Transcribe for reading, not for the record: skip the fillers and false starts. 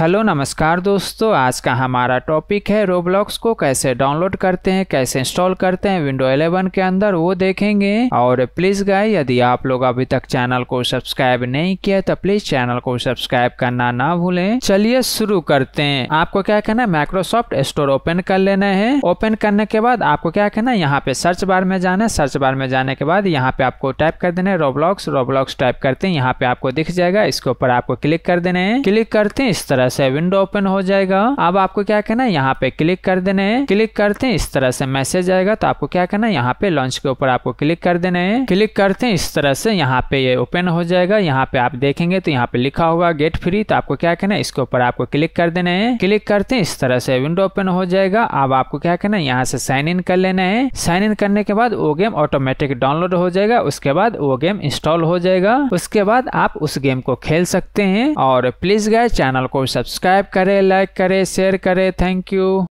Hello नमस्कार दोस्तों, आज का हमारा टॉपिक है रोब्लॉक्स को कैसे डाउनलोड करते हैं, कैसे इंस्टॉल करते हैं विंडो 11 के अंदर, वो देखेंगे। और प्लीज गाइस, यदि आप लोग अभी तक चैनल को सब्सक्राइब नहीं किया तो प्लीज चैनल को सब्सक्राइब करना ना भूलें। चलिए शुरू करते हैं। आपको क्या करना है, माइक्रोसॉफ्ट स्टोर ओपन कर लेना है। ओपन करने के बाद आपको क्या करना है, यहाँ पे सर्च बार में जाना है। सर्च बार में जाने के बाद यहाँ पे आपको टाइप कर देना है रोब्लॉक्स। रोब्लॉक्स टाइप करते हैं, यहाँ पे आपको दिख जाएगा, इसके ऊपर आपको क्लिक कर देना है। क्लिक करते हैं, इस तरह से विंडो ओपन हो जाएगा। अब आपको क्या करना है, यहाँ पे क्लिक कर देना है। क्लिक करते हैं, इस तरह से मैसेज आएगा, तो आपको क्या करना है, यहाँ पे लॉन्च के ऊपर आपको क्लिक कर देना है। क्लिक करते हैं, इस तरह से यहाँ पे ये ओपन हो जाएगा। यहाँ पे आप देखेंगे तो यहाँ पे लिखा होगा गेट फ्री, तो आपको क्या करना है, इसके ऊपर आपको क्लिक कर देना है। क्लिक करते हैं, इस तरह से विंडो ओपन हो जाएगा। अब आपको क्या करना है, यहाँ से साइन इन कर लेना है। साइन इन करने के बाद वो गेम ऑटोमेटिक डाउनलोड हो जाएगा। उसके बाद वो गेम इंस्टॉल हो जाएगा। उसके बाद आप उस गेम को खेल सकते हैं। और प्लीज गाइस, चैनल को सब्सक्राइब करें, लाइक करें, शेयर करें। Thank you.